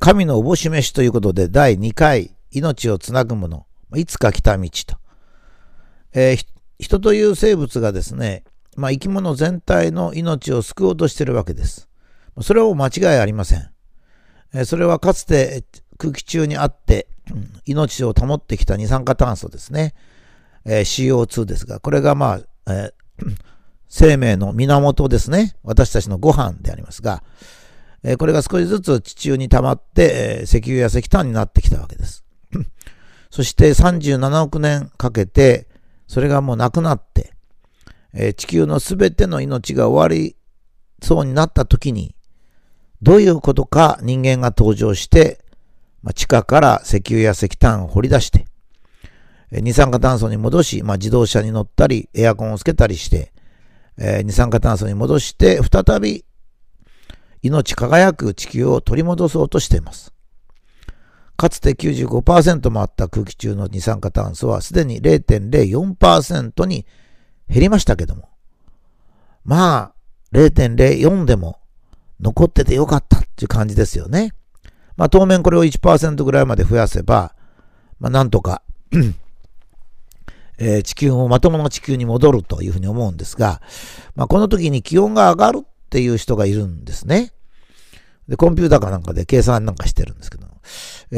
神のおぼしめしということで、第2回、命をつなぐもの、いつか来た道と。人という生物がですね、生き物全体の命を救おうとしているわけです。それは間違いありません。それはかつて空気中にあって命を保ってきた二酸化炭素ですね。CO2 ですが、これが生命の源ですね。私たちのご飯でありますが、これが少しずつ地中に溜まって石油や石炭になってきたわけです。そして37億年かけて、それがもうなくなって、地球のすべての命が終わりそうになった時に、どういうことか人間が登場して、地下から石油や石炭を掘り出して、二酸化炭素に戻し、自動車に乗ったり、エアコンをつけたりして、二酸化炭素に戻して、再び命輝く地球を取り戻そうとしています。かつて 95% もあった空気中の二酸化炭素はすでに 0.04% に減りましたけども、0.04 でも残っててよかったっていう感じですよね。当面これを 1% ぐらいまで増やせば、なんとか、地球もまともな地球に戻るというふうに思うんですが、この時に気温が上がるっていう人がいるんですね。で、コンピューターかなんかで計算なんかしてるんですけど、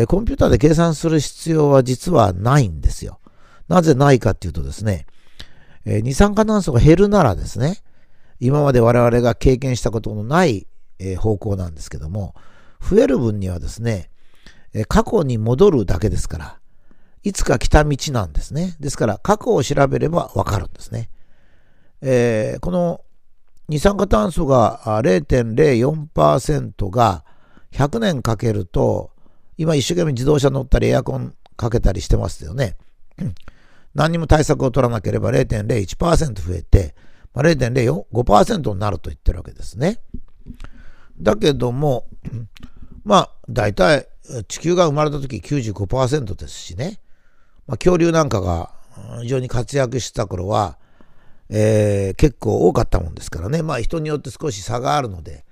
コンピューターで計算する必要は実はないんですよ。なぜないかっていうとですね、二酸化炭素が減るならですね、今まで我々が経験したことのない方向なんですけども、増える分にはですね、過去に戻るだけですから、いつか来た道なんですね。ですから、過去を調べればわかるんですね。この二酸化炭素が 0.04% が100年かけると、今一生懸命自動車乗ったりエアコンかけたりしてますよね。何にも対策を取らなければ 0.01% 増えて、0.05% になると言ってるわけですね。だけども、大体地球が生まれた時 95% ですしね、恐竜なんかが非常に活躍した頃は、結構多かったもんですからね、人によって少し差があるので、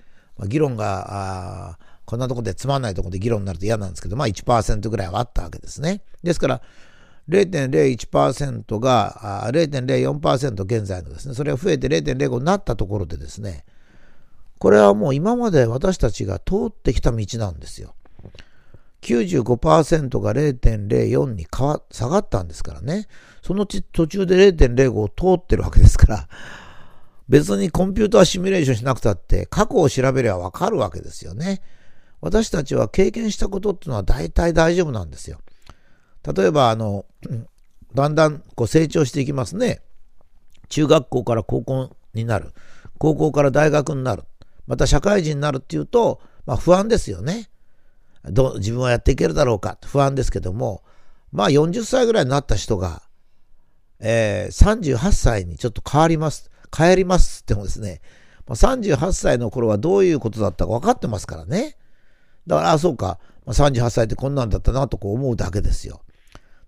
議論がこんなとこでつまんないとこで議論になると嫌なんですけど、1% ぐらいはあったわけですね。ですから、0.01% が 0.04% 現在のですね、それが増えて 0.05 になったところでですね、これはもう今まで私たちが通ってきた道なんですよ。95% が 0.04 に下がったんですからね。その途中で 0.05 を通ってるわけですから、別にコンピューターシミュレーションしなくたって過去を調べればわかるわけですよね。私たちは経験したことっていうのは大体大丈夫なんですよ。例えばだんだん成長していきますね。中学校から高校になる、高校から大学になる、また社会人になるっていうと、不安ですよね。自分はやっていけるだろうか不安ですけども、40歳ぐらいになった人が、38歳にちょっと帰りますってもですね、38歳の頃はどういうことだったか分かってますからね。だから、そうか、38歳ってこんなんだったなと思うだけですよ。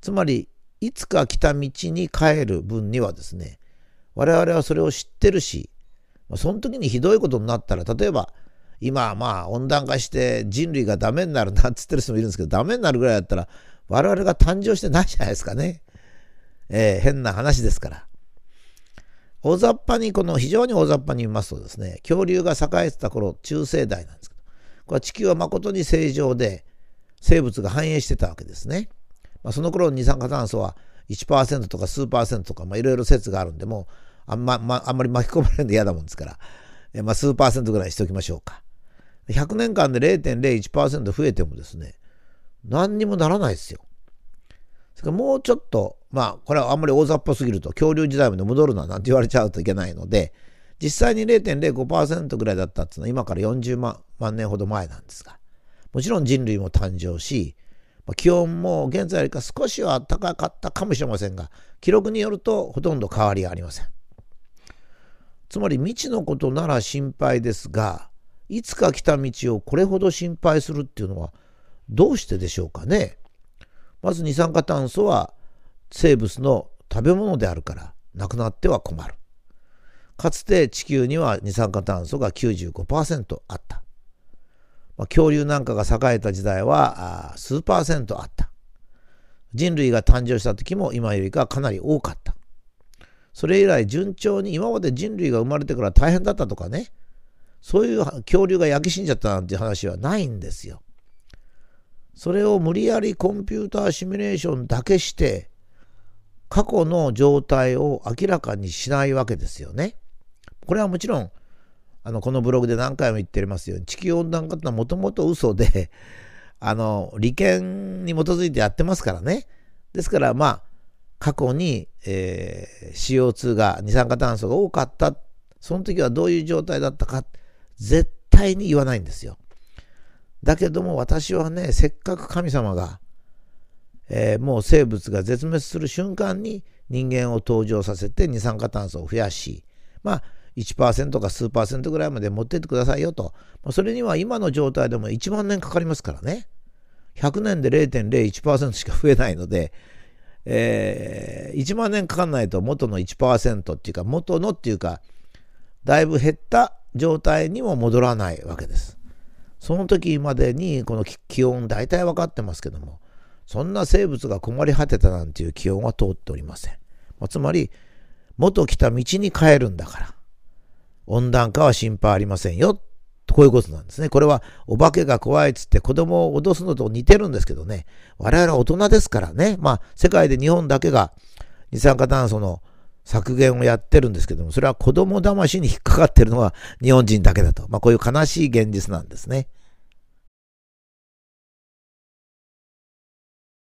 つまり、いつか来た道に帰る分にはですね、我々はそれを知ってるし、その時にひどいことになったら、例えば、今温暖化して人類がダメになるなって言ってる人もいるんですけど、ダメになるぐらいだったら、我々が誕生してないじゃないですかね。変な話ですから。非常に大雑把に見ますとですね、恐竜が栄えてた頃、中生代なんですけど、これは地球は誠に正常で、生物が繁栄してたわけですね。その頃の二酸化炭素は 1% とか数%とか、いろいろ説があるんで、もうあんまり巻き込まれるの嫌だもんですから、数%ぐらいにしておきましょうか。100年間で 0.01% 増えてもですね、何にもならないですよ。それからもうちょっと、これはあんまり大雑把すぎると、恐竜時代まで戻るななんて言われちゃうといけないので、実際に 0.05% ぐらいだったっていうのは今から40万年ほど前なんですが、もちろん人類も誕生し、気温も現在よりか少しは暖かかったかもしれませんが、記録によるとほとんど変わりはありません。つまり未知のことなら心配ですが、いつか来た道をこれほど心配するっていうのはどうしてでしょうかね。まず二酸化炭素は生物の食べ物であるからなくなっては困る。かつて地球には二酸化炭素が 95% あった。恐竜なんかが栄えた時代は数パーセントあった。人類が誕生した時も今よりかかなり多かった。それ以来順調に、今まで人類が生まれてから大変だったとかね、そういう恐竜が焼き死んじゃったなんて話はないんですよ。それを無理やりコンピューターシミュレーションだけして過去の状態を明らかにしないわけですよね。これはもちろんこのブログで何回も言ってますように、地球温暖化ってのはもともと嘘で利権に基づいてやってますからね。ですから過去に、CO2 が二酸化炭素が多かった、その時はどういう状態だったか絶対に言わないんですよ。だけども私はね、せっかく神様が、もう生物が絶滅する瞬間に人間を登場させて二酸化炭素を増やし、1% か数%ぐらいまで持ってってくださいよと。それには今の状態でも1万年かかりますからね。100年で 0.01% しか増えないので、1万年かかんないと元の 1% っていうか、元のっていうかだいぶ減った状態にも戻らないわけです。その時までにこの気温大体分かってますけども、そんな生物が困り果てたなんていう気温は通っておりません。つまり元来た道に帰るんだから温暖化は心配ありませんよ、こういうことなんですね。これはお化けが怖いっつって子供を脅すのと似てるんですけどね、我々は大人ですからね。世界で日本だけが二酸化炭素の削減をやってるんですけども、それは子供騙しに引っかかってるのは日本人だけだと、こういう悲しい現実なんですね。